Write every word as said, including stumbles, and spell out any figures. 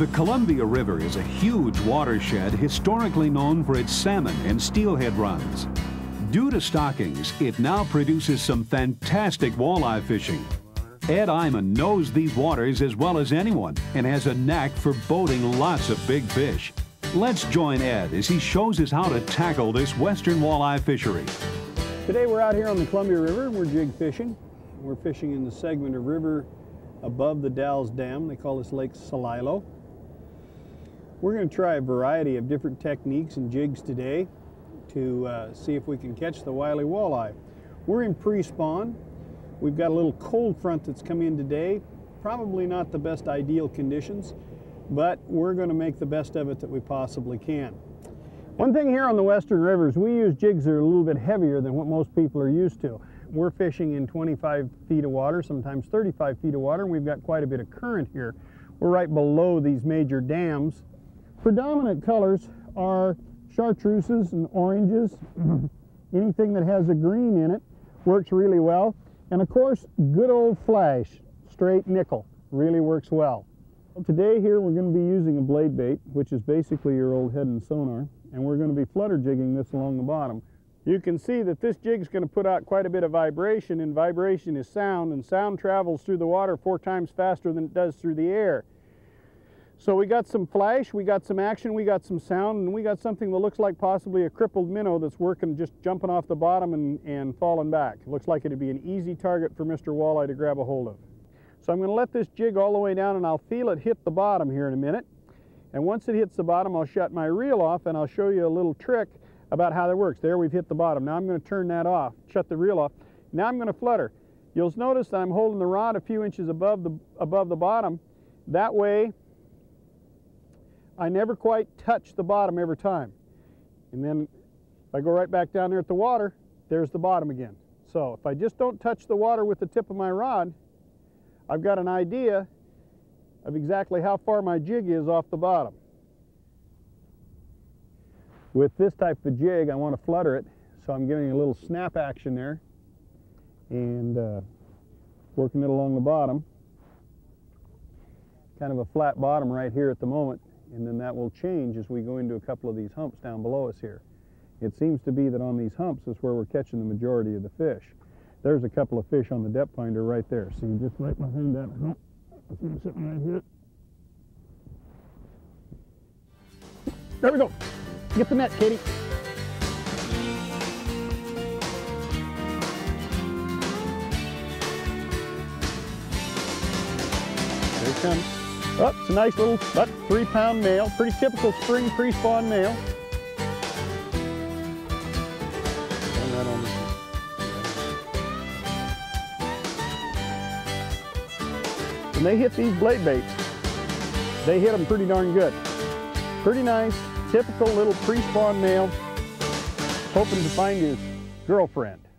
The Columbia River is a huge watershed historically known for its salmon and steelhead runs. Due to stockings, it now produces some fantastic walleye fishing. Ed Iman knows these waters as well as anyone and has a knack for boating lots of big fish. Let's join Ed as he shows us how to tackle this western walleye fishery. Today we're out here on the Columbia River and we're jig fishing. We're fishing in the segment of river above the Dalles Dam. They call this Lake Celilo. We're going to try a variety of different techniques and jigs today to uh, see if we can catch the wily walleye. We're in pre-spawn. We've got a little cold front that's come in today. Probably not the best ideal conditions, but we're going to make the best of it that we possibly can. One thing here on the western rivers, we use jigs that are a little bit heavier than what most people are used to. We're fishing in twenty-five feet of water, sometimes thirty-five feet of water, and we've got quite a bit of current here. We're right below these major dams. Predominant colors are chartreuses and oranges. Anything that has a green in it works really well. And of course, good old flash, straight nickel, really works well. Today here we're going to be using a blade bait, which is basically your old head and sonar, and we're going to be flutter jigging this along the bottom. You can see that this jig is going to put out quite a bit of vibration, and vibration is sound, and sound travels through the water four times faster than it does through the air. So we got some flash, we got some action, we got some sound, and we got something that looks like possibly a crippled minnow that's working, just jumping off the bottom and, and falling back. Looks like it'd be an easy target for Mister Walleye to grab a hold of. So I'm going to let this jig all the way down, and I'll feel it hit the bottom here in a minute. And once it hits the bottom, I'll shut my reel off, and I'll show you a little trick about how that works. There, we've hit the bottom. Now I'm going to turn that off, shut the reel off. Now I'm going to flutter. You'll notice that I'm holding the rod a few inches above the, above the bottom. That way, I never quite touch the bottom every time. And then if I go right back down there at the water, there's the bottom again. So if I just don't touch the water with the tip of my rod, I've got an idea of exactly how far my jig is off the bottom. With this type of jig, I want to flutter it, so I'm giving a little snap action there and uh, working it along the bottom. Kind of a flat bottom right here at the moment, and then that will change as we go into a couple of these humps down below us here. It seems to be that on these humps is where we're catching the majority of the fish. There's a couple of fish on the depth finder right there. See, just right behind that hump. I see them sitting right here. There we go. Get the net, Katie. There it comes. Oh, it's a nice little, about three pound male. Pretty typical spring pre-spawn male. Going right on this. When they hit these blade baits, they hit them pretty darn good. Pretty nice. Typical little pre-spawn male, hoping to find his girlfriend.